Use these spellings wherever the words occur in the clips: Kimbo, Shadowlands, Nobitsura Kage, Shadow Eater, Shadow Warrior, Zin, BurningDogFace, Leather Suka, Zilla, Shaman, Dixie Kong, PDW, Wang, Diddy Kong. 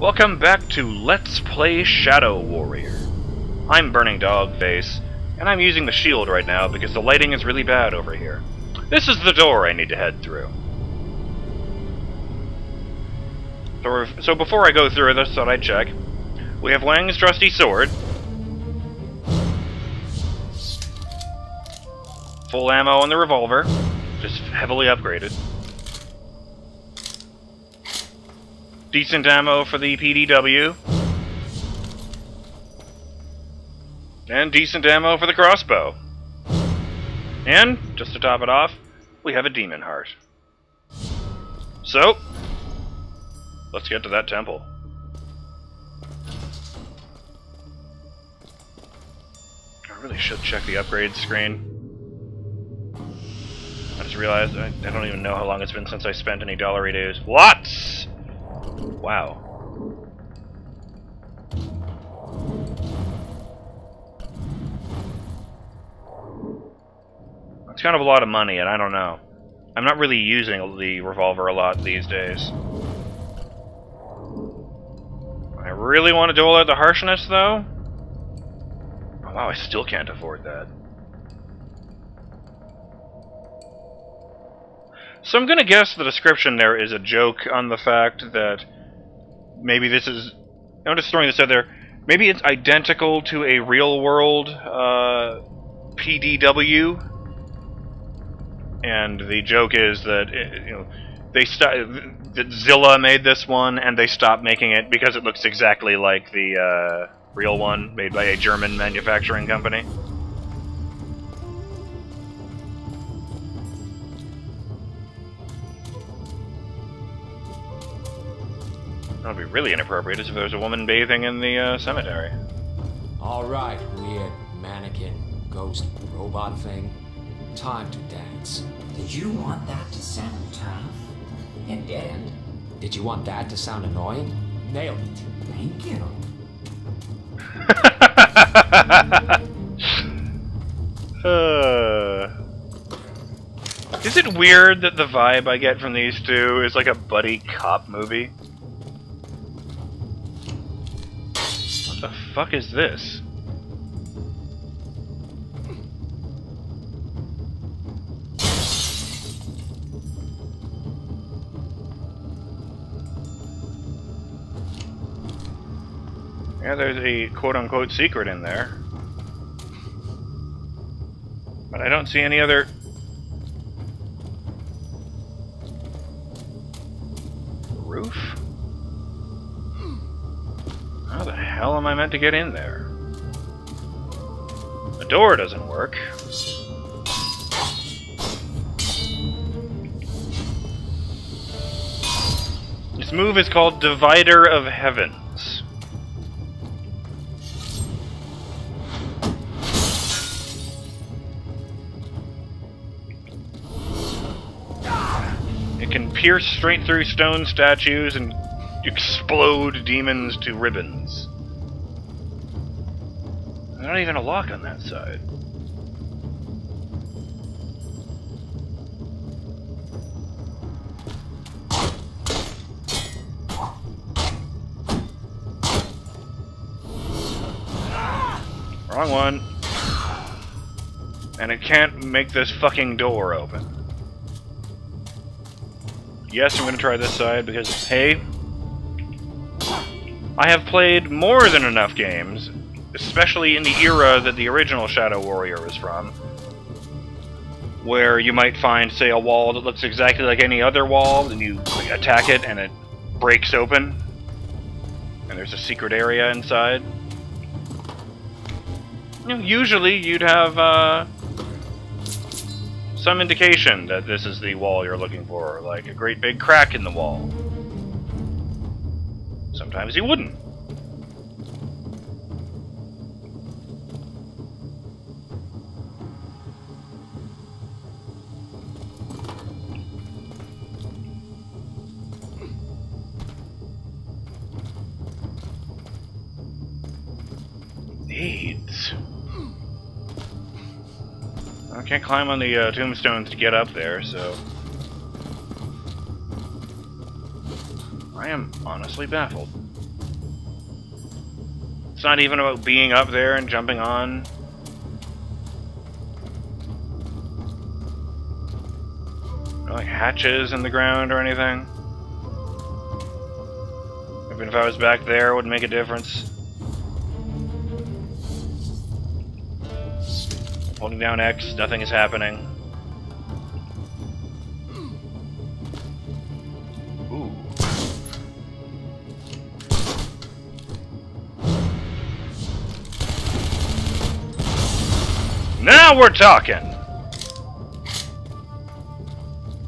Welcome back to Let's Play Shadow Warrior. I'm BurningDogFace, and I'm using the shield right now because the lighting is really bad over here. This is the door I need to head through. So before I go through this, I thought I'd check. We have Wang's trusty sword. Full ammo on the revolver, just heavily upgraded. Decent ammo for the PDW. And decent ammo for the crossbow. And, just to top it off, we have a demon heart. So, let's get to that temple. I really should check the upgrade screen. I just realized I don't even know how long it's been since I spent any $1 redos. Lots! Wow. It's kind of a lot of money, and I don't know. I'm not really using the revolver a lot these days. I really want to dole out the harshness, though. Oh, wow, I still can't afford that. So I'm going to guess the description there is a joke on the fact that maybe this is... I'm just throwing this out there. Maybe it's identical to a real-world PDW. And the joke is that, you know, that Zilla made this one and they stopped making it because it looks exactly like the real one made by a German manufacturing company. That would be really inappropriate as if there was a woman bathing in the cemetery. Alright, weird mannequin, ghost, robot thing. Time to dance. Did you want that to sound tough? And dead? Did you want that to sound annoying? Nailed it. Thank you. Is it weird that the vibe I get from these two is like a buddy cop movie? What the fuck is this? Yeah, there's a quote-unquote secret in there. But I don't see any other... roof? How the hell am I meant to get in there? The door doesn't work. This move is called Divider of Heavens. It can pierce straight through stone statues and explode demons to ribbons. There's not even a lock on that side. Wrong one. And it can't make this fucking door open. Yes, I'm gonna try this side because, hey, I have played more than enough games, especially in the era that the original Shadow Warrior was from, where you might find, say, a wall that looks exactly like any other wall, and you attack it and it breaks open, and there's a secret area inside. You know, usually you'd have some indication that this is the wall you're looking for, like a great big crack in the wall. Sometimes he wouldn't. Needs. I can't climb on the tombstones to get up there, so... I am honestly baffled. It's not even about being up there and jumping on. No, like hatches in the ground or anything. Even if I was back there, it wouldn't make a difference. Holding down X, nothing is happening. Ooh. Now we're talking!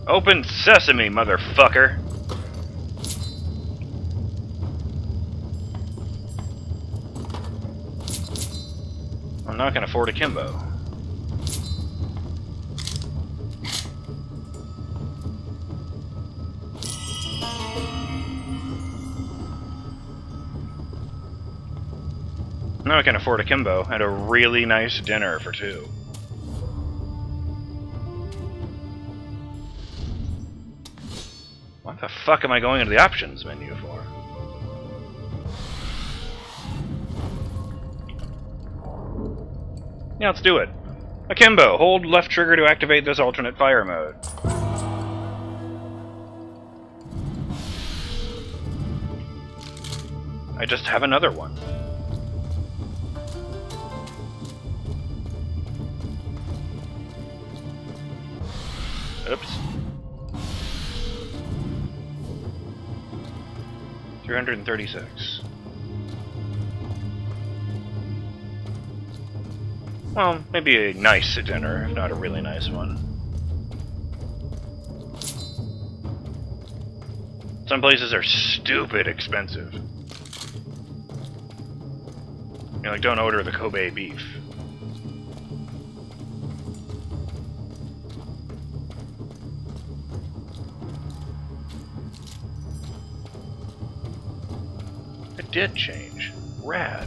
Open sesame, motherfucker! I'm not gonna afford a Kimbo. Now I can afford a Kimbo and a really nice dinner for two. What the fuck am I going into the options menu for? Yeah, let's do it. A Kimbo. Hold left trigger to activate this alternate fire mode. I just have another one. Oops. 336. Well, maybe a nice dinner, if not a really nice one. Some places are stupid expensive. You know, like, don't order the Kobe beef. Did change. Rad.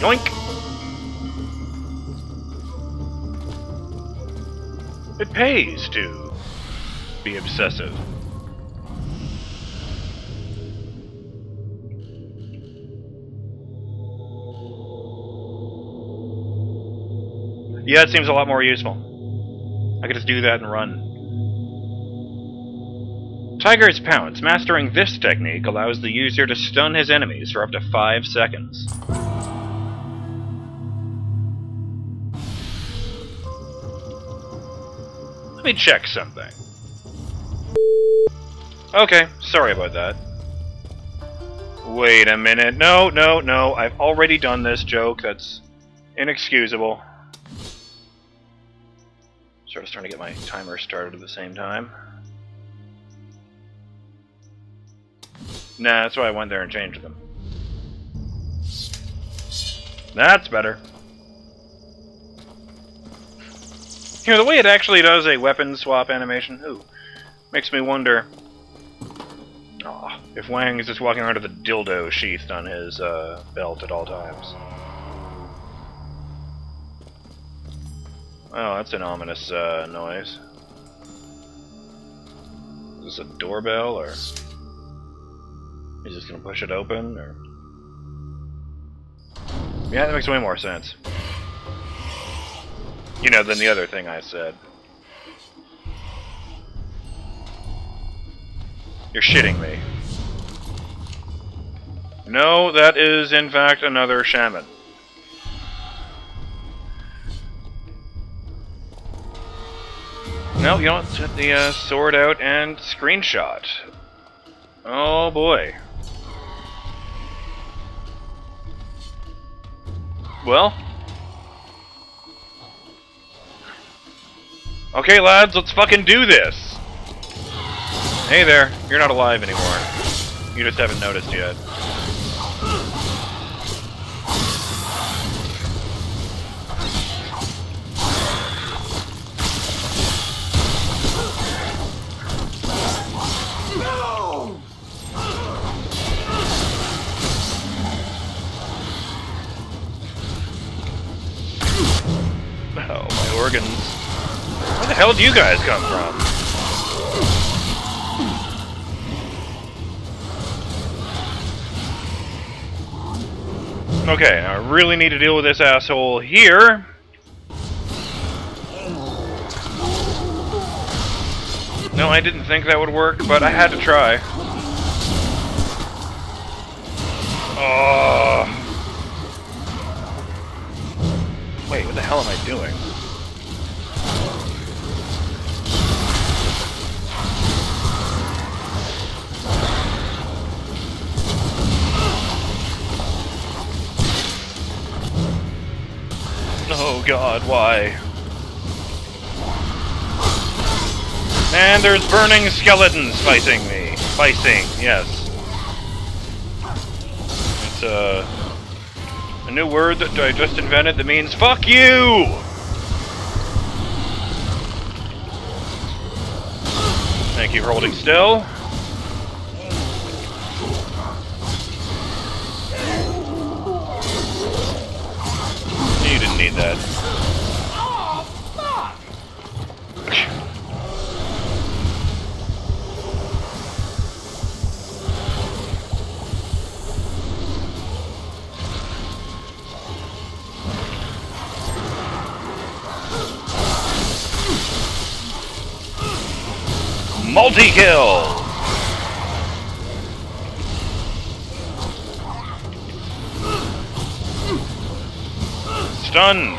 Yoink! It pays to be obsessive. Yeah, it seems a lot more useful. I could just do that and run. Tiger's Pounce. Mastering this technique allows the user to stun his enemies for up to 5 seconds. Let me check something. Okay, sorry about that. Wait a minute. No, no, no. I've already done this joke. That's inexcusable. Sort of trying to get my timer started at the same time. Nah, that's why I went there and changed them. That's better. You know, the way it actually does a weapon swap animation, ooh, makes me wonder if Wang is just walking around with a dildo sheathed on his belt at all times. Oh, that's an ominous noise. Is this a doorbell, or is this gonna push it open, or? Yeah, that makes way more sense. You know, than the other thing I said. You're shitting me. No, that is in fact another shaman. No, you don't set the sword out and screenshot. Oh boy. Well. Okay, lads, let's fucking do this! Hey there, you're not alive anymore. You just haven't noticed yet. organs. Where the hell do you guys come from? Okay, I really need to deal with this asshole here. No, I didn't think that would work, but I had to try. Wait, what the hell am I doing? Oh god, why? And there's burning skeletons fighting me. Fighting, yes. It's a new word that I just invented that means fuck you! Thank you for holding still. You didn't need that. Oh, fuck. Multi-kill! Stunned.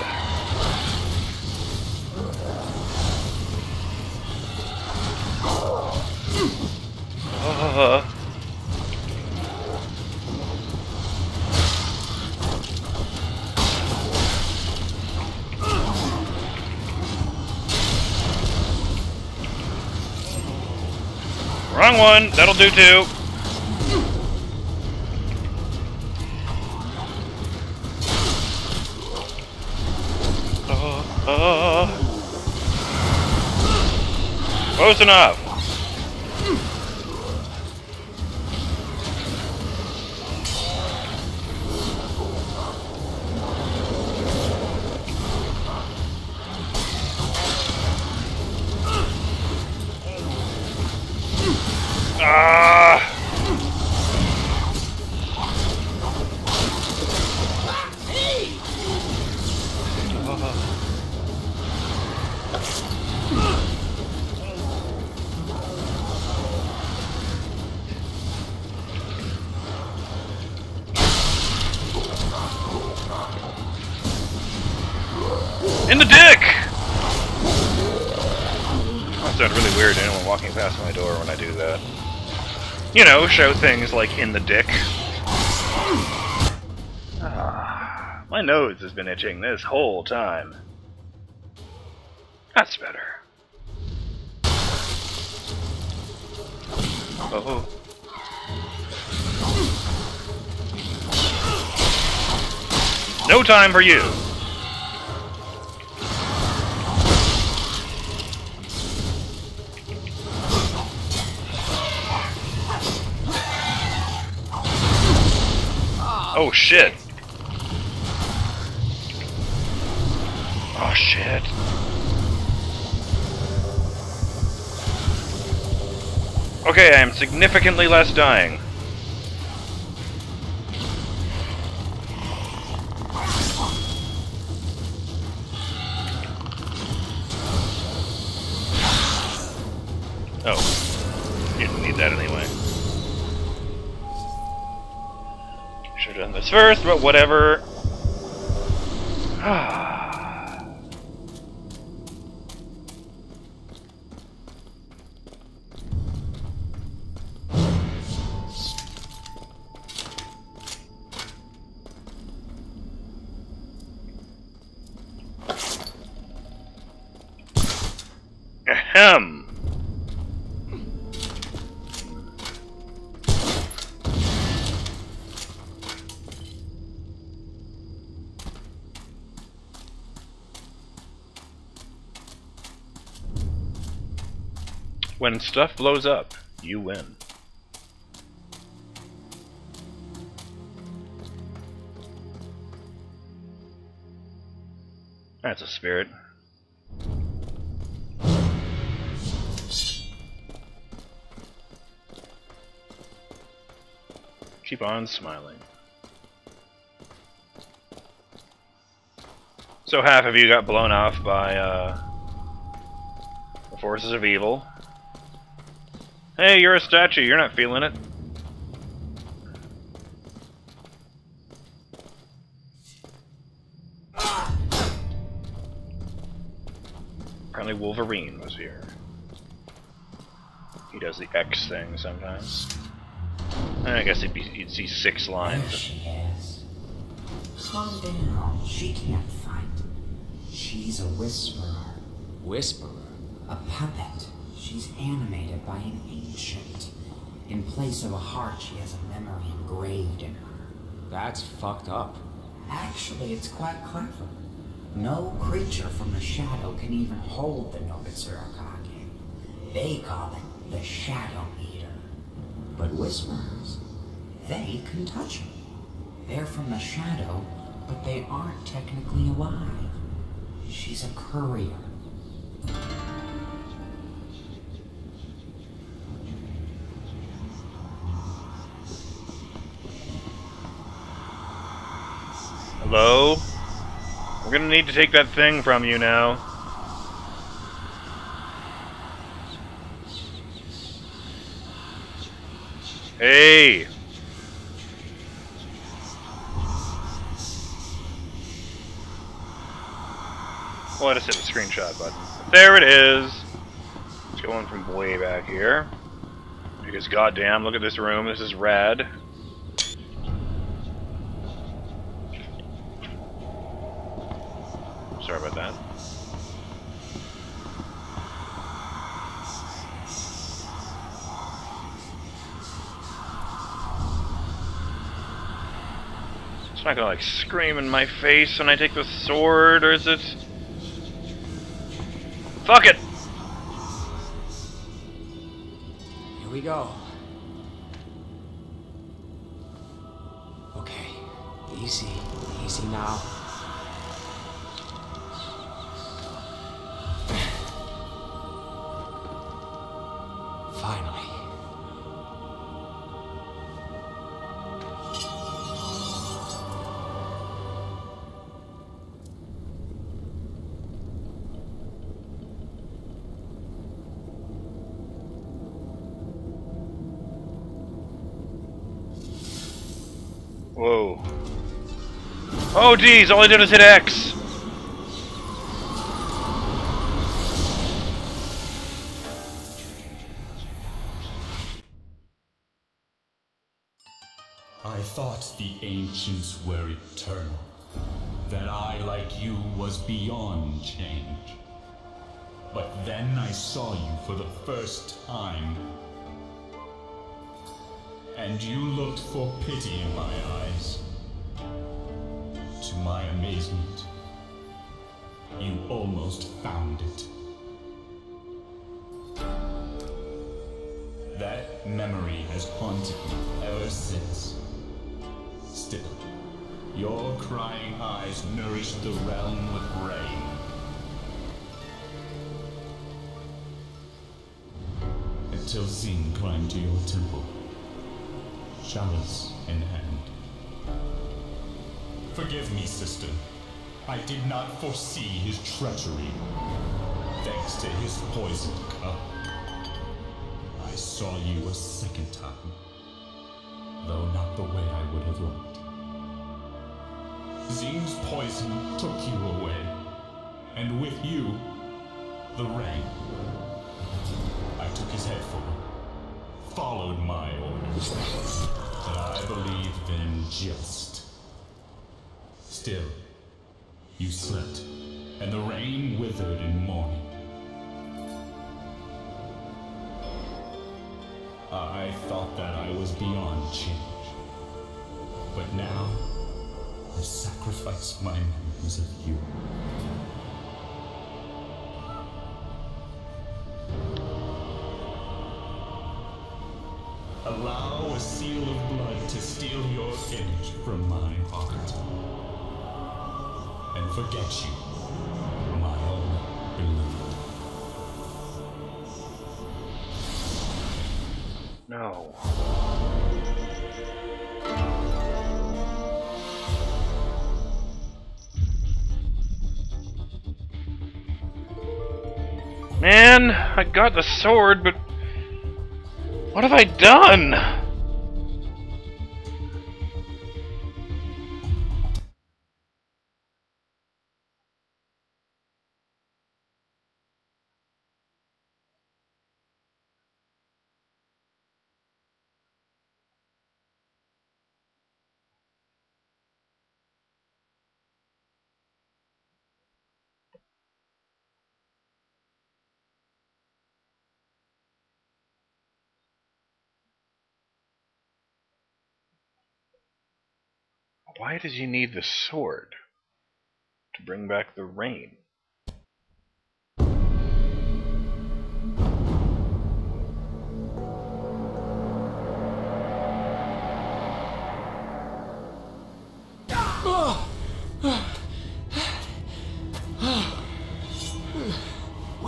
Wrong one. That'll do too. Close enough. In the dick! That sounds really weird, anyone walking past my door when I do that. You know, show things like in the dick. Ah, my nose has been itching this whole time. That's better. Uh-oh. No time for you! Oh shit! Oh shit! Okay, I am significantly less dying. Oh, you didn't need that anyway. Should have done this first, but whatever. Ahem. When stuff blows up, you win. That's a spirit. Keep on smiling. So half of you got blown off by the forces of evil. Hey, you're a statue, you're not feeling it. Apparently Wolverine was here. He does the X thing sometimes. I guess you'd see 6 lines. There she is. Slow down. She can't fight. She's a whisperer. Whisperer? A puppet. She's animated by an ancient. In place of a heart, she has a memory engraved in her. That's fucked up. Actually, it's quite clever. No creature from the shadow can even hold the Nobitsura Kage. They call it the Shadow Eater. But whisperers, they can touch them. They're from the shadow, but they aren't technically alive. She's a courier. Hello? We're gonna need to take that thing from you now. Hey! Well, I just hit the screenshot button. There it is! It's going from way back here. Because goddamn, look at this room, this is rad. Sorry about that. It's not gonna like scream in my face when I take the sword, or is it? Fuck it! Here we go. Okay, easy, easy now. Finally. Whoa. Oh geez, all I did was hit X! I thought the ancients were eternal, that I, like you, was beyond change. But then I saw you for the first time, and you looked for pity in my eyes. To my amazement, you almost found it. That memory has haunted me ever since. Still, your crying eyes nourish the realm with rain. Until Zin climbed to your temple, chalice in hand. Forgive me, sister. I did not foresee his treachery. Thanks to his poison cup, I saw you a second time, though not the way I would have liked. Zin's poison took you away, and with you, the rain. I took his head for it, followed my orders, that I believed in just. Still, you slept, and the rain withered in morning. I thought that I was beyond change, but now I sacrifice my memories of you. Allow a seal of blood to steal your image from my heart, and forget you, my own beloved. No. Man, I got the sword, but what have I done? Why does he need the sword? To bring back the rain. Where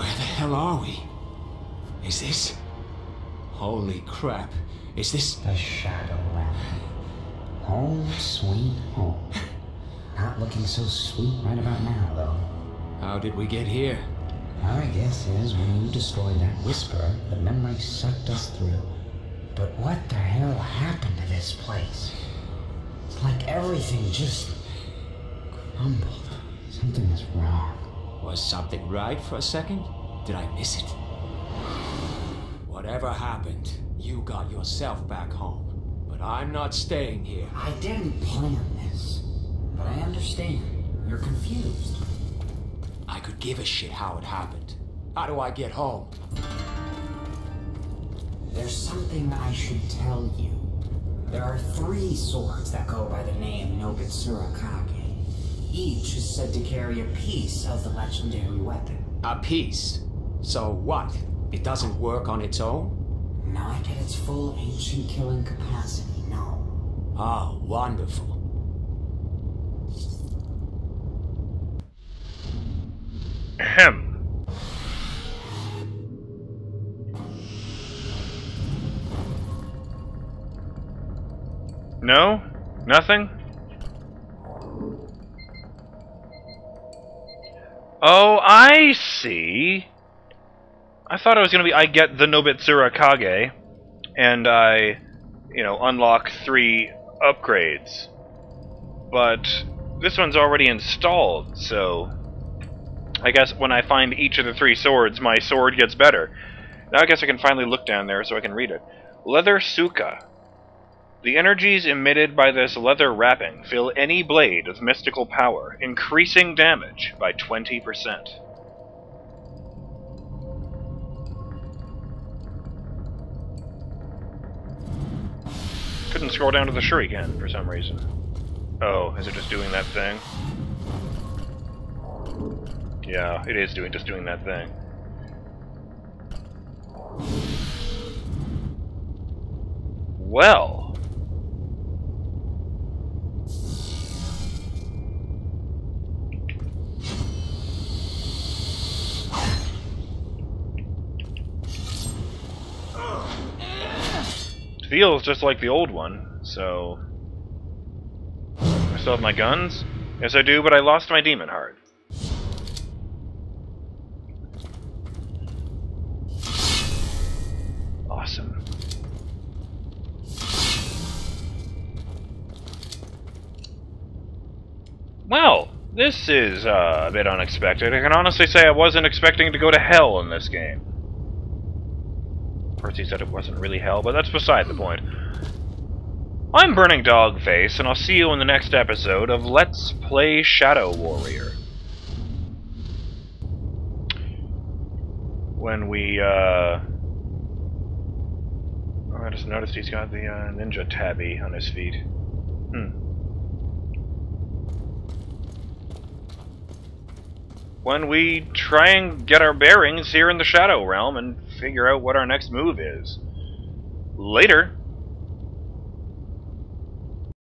the hell are we? Is this... Holy crap. Is this... The Shadowlands. Home sweet home. Not looking so sweet right about now, though. How did we get here? My guess is when you destroyed that whisper, the memory sucked us through. But what the hell happened to this place? It's like everything just crumbled. Something is wrong. Was something right for a second? Did I miss it? Whatever happened, you got yourself back home. I'm not staying here. I didn't plan this, but I understand. You're confused. I could give a shit how it happened. How do I get home? There's something I should tell you. There are three swords that go by the name Nobitsura Kage. Each is said to carry a piece of the legendary weapon. A piece? So what? It doesn't work on its own? Not at its full ancient killing capacity, no. Ah, wonderful. Ahem. No? Nothing? Oh, I see. I thought it was going to be, I get the Nobitsura Kage, and I, unlock 3 upgrades. But this one's already installed, so I guess when I find each of the 3 swords, my sword gets better. Now I guess I can finally look down there so I can read it. Leather Suka. The energies emitted by this leather wrapping fill any blade with mystical power, increasing damage by 20%. Couldn't scroll down to the shuriken for some reason. Oh, is it just doing that thing? Yeah, it is just doing that thing. Well. Feels just like the old one, so... I still have my guns? Yes, I do, but I lost my demon heart. Awesome. Well, this is a bit unexpected. I can honestly say I wasn't expecting to go to hell in this game. Of course, he said it wasn't really hell, but that's beside the point. I'm BurningDogFace, and I'll see you in the next episode of Let's Play Shadow Warrior. When we, oh, I just noticed he's got the ninja tabby on his feet. When we try and get our bearings here in the Shadow Realm and figure out what our next move is. Later!